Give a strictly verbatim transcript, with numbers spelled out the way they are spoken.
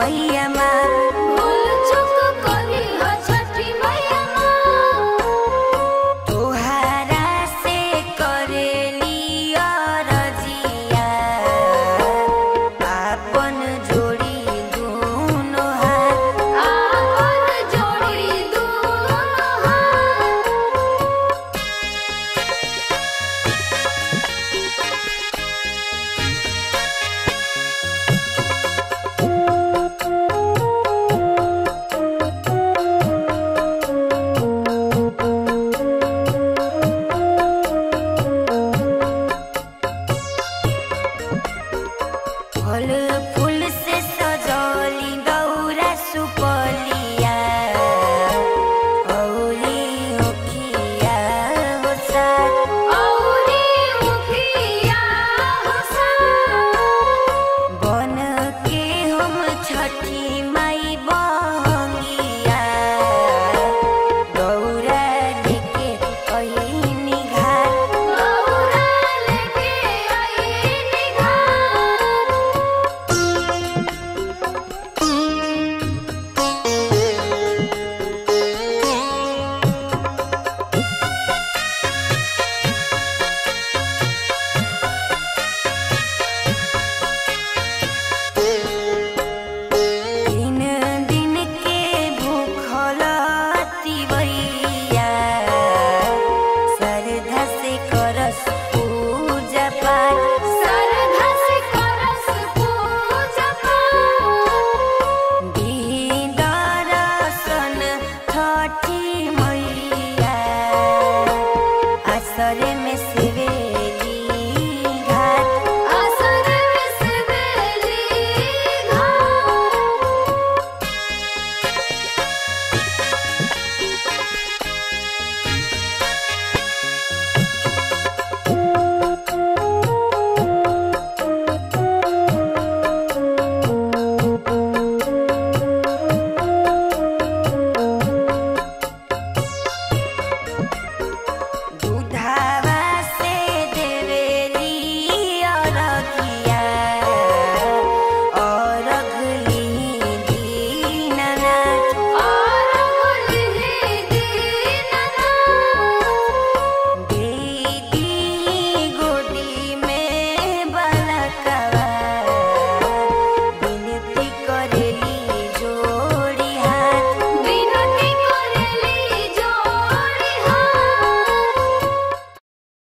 मैया माँ।